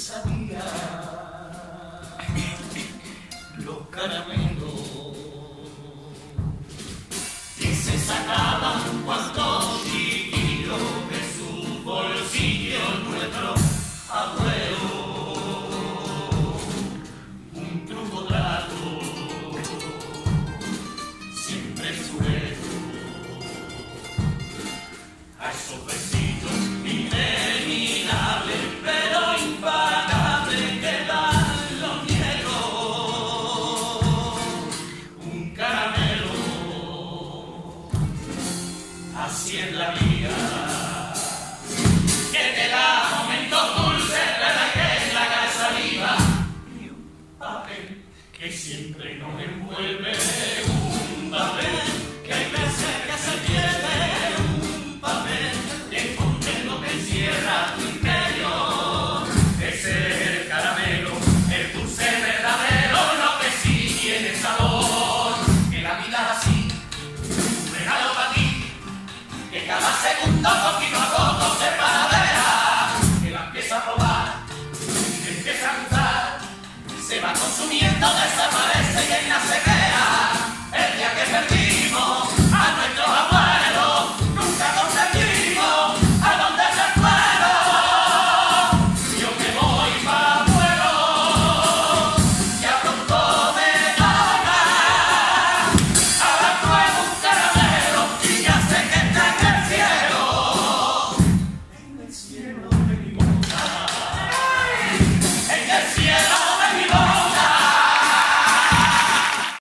sabía los caramelos que se sacaban cuando chiquillo de su bolsillo nuestro abuelo. Un truco trato, siempre sujeto a esos besitos inimaginables pero impagables que dan los nietos. Un caramelo, así es la vida. Que siempre nos envuelve un papel que hay veces que se pierde, un papel que esconde lo que encierra tu interior. Ese es el caramelo, el dulce verdadero, lo que sí tiene sabor. Que la vida es así, un regalo para ti, que cada segundo poquito a poco se paradea, que la empieza a robar, que empieza a gustar, se va consumiendo, desaparece y ahí nace.